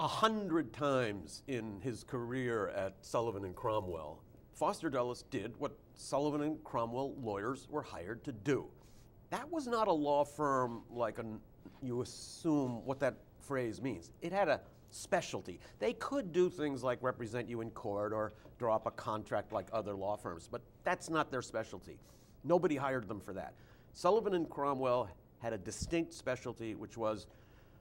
100 times in his career at Sullivan and Cromwell, Foster Dulles did what Sullivan and Cromwell lawyers were hired to do. That was not a law firm like you assume what that phrase means. It had a specialty. They could do things like represent you in court or draw up a contract like other law firms, but that's not their specialty. Nobody hired them for that. Sullivan and Cromwell had a distinct specialty, which was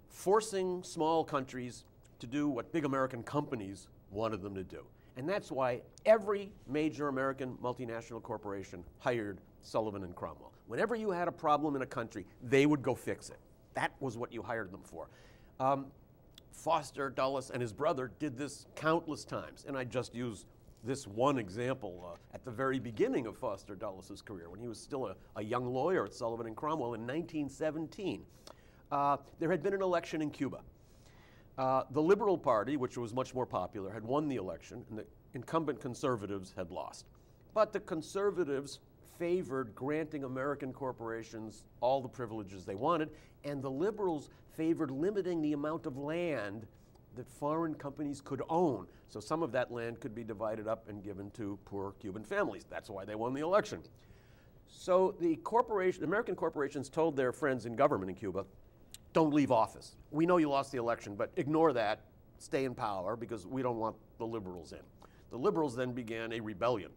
forcing small countries to do what big American companies wanted them to do. And that's why every major American multinational corporation hired Sullivan and Cromwell. Whenever you had a problem in a country, they would go fix it. That was what you hired them for. Foster Dulles and his brother did this countless times, and I just used this one example at the very beginning of Foster Dulles' career, when he was still a young lawyer at Sullivan and Cromwell in 1917. There had been an election in Cuba. The Liberal Party, which was much more popular, had won the election, and the incumbent conservatives had lost. But the conservatives favored granting American corporations all the privileges they wanted, and the liberals favored limiting the amount of land that foreign companies could own. So some of that land could be divided up and given to poor Cuban families. That's why they won the election. So the American corporations told their friends in government in Cuba, don't leave office. We know you lost the election, but ignore that, stay in power, because we don't want the liberals in. The liberals then began a rebellion.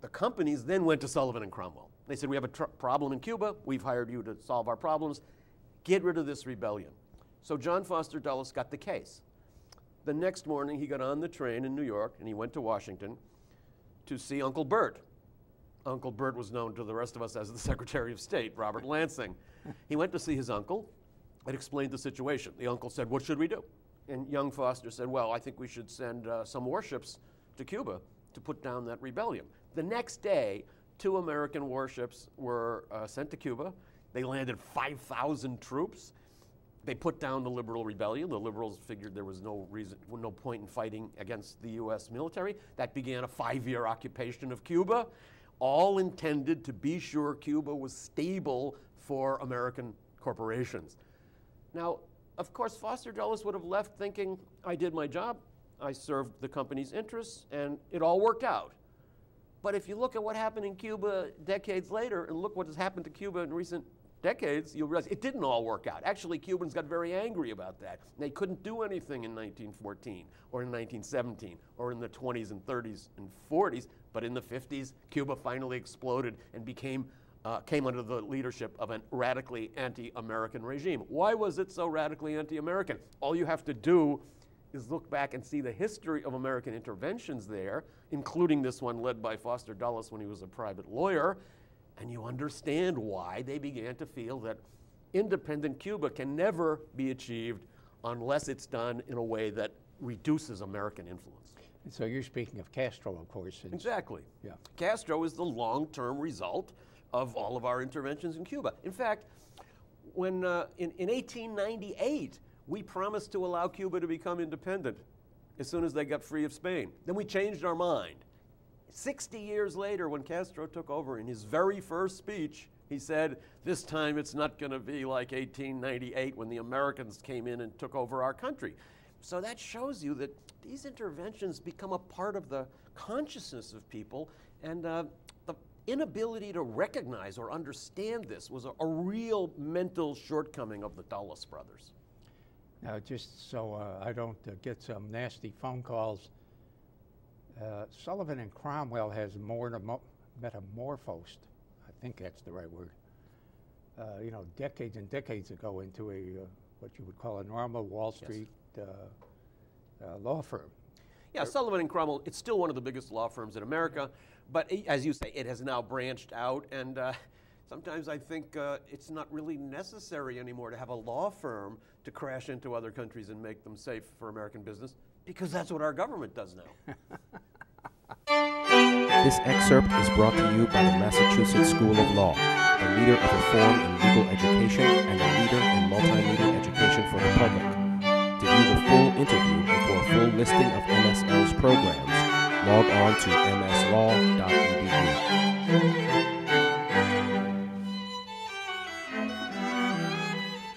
The companies then went to Sullivan and Cromwell. They said, we have a problem in Cuba, we've hired you to solve our problems, get rid of this rebellion. So John Foster Dulles got the case. The next morning he got on the train in New York and he went to Washington to see Uncle Bert. Uncle Bert was known to the rest of us as the Secretary of State, Robert Lansing. He went to see his uncle and explained the situation. The uncle said, what should we do? And young Foster said, well, I think we should send some warships to Cuba to put down that rebellion. The next day, 2 American warships were sent to Cuba. They landed 5,000 troops. They put down the liberal rebellion. The liberals figured there was no reason, no point in fighting against the US military. That began a 5-year occupation of Cuba, all intended to be sure Cuba was stable for American corporations. Now, of course, Foster Dulles would have left thinking, I did my job, I served the company's interests, and it all worked out. But if you look at what happened in Cuba decades later, and look what has happened to Cuba in recent decades, you'll realize it didn't all work out. Actually, Cubans got very angry about that. They couldn't do anything in 1914 or in 1917 or in the 20s and 30s and 40s, but in the 50s, Cuba finally exploded and came under the leadership of a radically anti-American regime. Why was it so radically anti-American? All you have to do is look back and see the history of American interventions there, including this one led by Foster Dulles when he was a private lawyer, and you understand why they began to feel that independent Cuba can never be achieved unless it's done in a way that reduces American influence. And so you're speaking of Castro, of course. Exactly. Yeah. Castro is the long-term result of all of our interventions in Cuba. In fact, when in 1898, we promised to allow Cuba to become independent as soon as they got free of Spain. Then we changed our mind. 60 years later, when Castro took over, in his very first speech, he said, this time it's not going to be like 1898 when the Americans came in and took over our country. So that shows you that these interventions become a part of the consciousness of people, and the inability to recognize or understand this was a real mental shortcoming of the Dulles brothers. Now, just so I don't get some nasty phone calls, Sullivan and Cromwell has more metamorphosed, I think that's the right word, you know, decades and decades ago into a what you would call a normal Wall Street law firm. Yeah, Sullivan and Cromwell, it's still one of the biggest law firms in America, but as you say, it has now branched out, and sometimes I think it's not really necessary anymore to have a law firm to crash into other countries and make them safe for American business, because that's what our government does now. This excerpt is brought to you by the Massachusetts School of Law, a leader of reform in legal education and a leader in multimedia education for the public. To view the full interview and for a full listing of MSL's programs, log on to mslaw.edu.